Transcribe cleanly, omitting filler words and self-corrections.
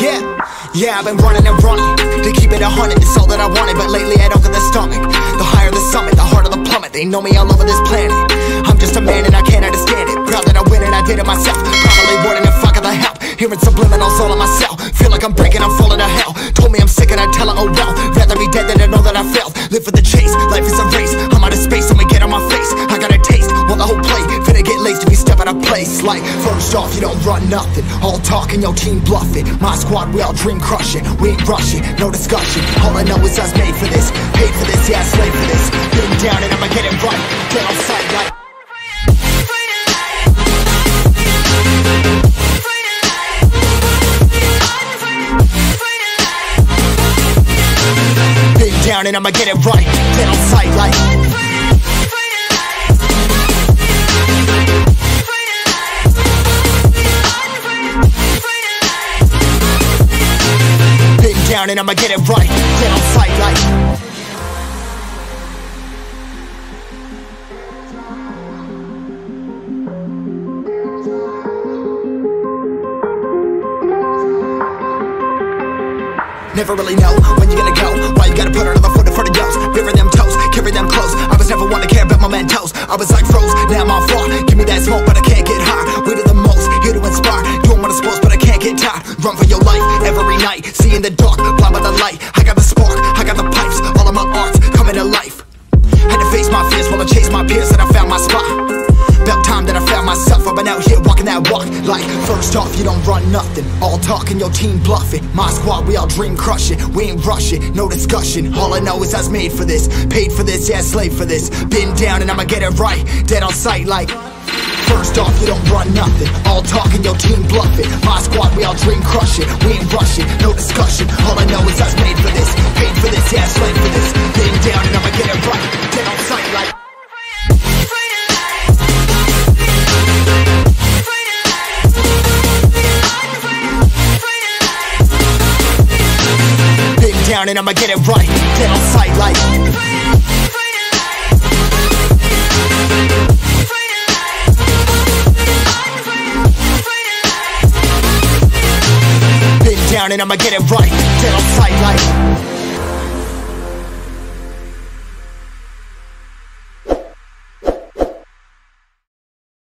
Yeah, I've been running and running to keep it 100, it's all that I wanted. But lately I don't get the stomach. The higher the summit, the harder the plummet. They know me all over this planet. I'm just a man and I can't understand it. Proud that I win and I did it myself. Probably wouldn't if I got the help. Hearing subliminals all in myself. Feel like I'm breaking, I'm falling to hell. Told me I'm sick and I tell her, oh well. Rather be dead than to know that I failed. Live for the chase, life is a race. I'm out of space, I'ma get on my face. I got a taste, want the whole plate. Finna get laced to be stepping out of place. Like, first off, you don't run nothing. All talk and your team bluff it. My squad, we all dream crush it. We ain't rushing, no discussion. All I know is I was made for this. Paid for this, yeah, I slayed for this. Get him down and I'ma get it right. Get on sight like down and I'ma get it right, get on sight like been down and I'ma get it right, get on sight like. Never really know when you're gonna go. Why you gotta put another foot in front of yours? Bury them toes, carry them close. I was never one to care about my mentos. I was like froze, now I'm on floor. Give me that smoke, but I can't get high. We do the most, here to inspire. Doing what I'm supposed, but I can't get tired. Run for your life every night. See in the dark, blind by the light. I got the spark, I got the pipes. All of my arts coming to life. Had to face my fears while I chased my peers, and I found my spot. About time that I found myself. I've been out here walking that walk. Like, first off, you don't run nothing. All talk and your team bluffing. My squad, we all dream crushing. We ain't rushing, no discussion. All I know is I was made for this. Paid for this, yeah, slave for this. Been down and I'ma get it right. Dead on sight like. First off, you don't run nothing. All talk and your team bluffing. My squad, we all dream crushing. We ain't rushing, no discussion. All I know is I was made for this. Paid for this, yeah, slave for this. Been down and I'ma get it right. Dead on sight like. Down and I'ma get it right, get on sight like. Been down and I'ma get it right, get on sight like.